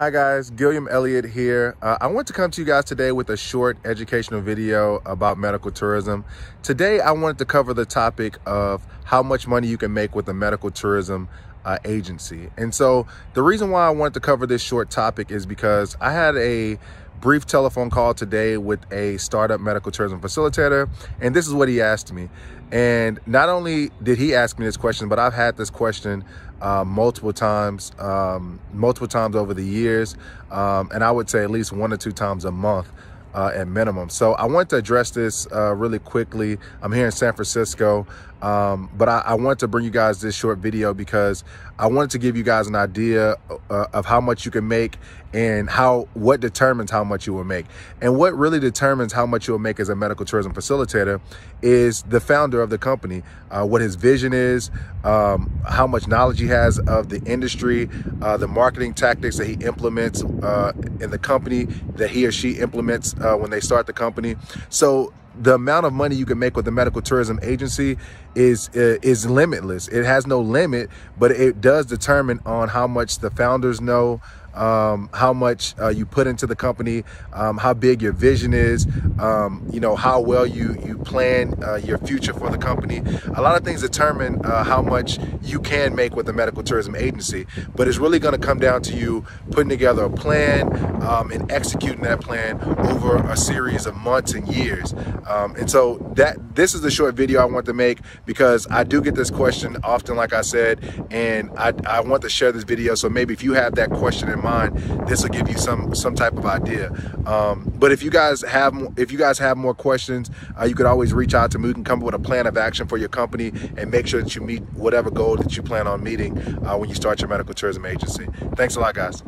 Hi guys, Gilliam Elliott here. I want to come to you guys today with a short educational video about medical tourism. Today I wanted to cover the topic of how much money you can make with a medical tourism agency. And so the reason why I wanted to cover this short topic is because I had a brief telephone call today with a startup medical tourism facilitator, and this is what he asked me. And not only did he ask me this question, but I've had this question multiple times over the years, and I would say at least 1 or 2 times a month at minimum. So I want to address this really quickly. I'm here in San Francisco, but I want to bring you guys this short video because I wanted to give you guys an idea of how much you can make and what determines how much you will make. And what really determines how much you'll make as a medical tourism facilitator is the founder of the company, what his vision is, how much knowledge he has of the industry, the marketing tactics that he implements in the company, that he or she implements when they start the company. So the amount of money you can make with the medical tourism agency is limitless. It has no limit, but it does determine on how much the founders know, how much you put into the company, how big your vision is, you know, how well you plan your future for the company. A lot of things determine how much you can make with the medical tourism agency, but it's really going to come down to you putting together a plan and executing that plan over a series of months and years. And so this is the short video I want to make because I do get this question often, like I said, and I want to share this video. So maybe if you have that question in mind, this will give you some type of idea. But if you guys have more questions, you could always reach out to me. You can come up with a plan of action for your company and make sure that you meet whatever goal that you plan on meeting when you start your medical tourism agency. Thanks a lot, guys.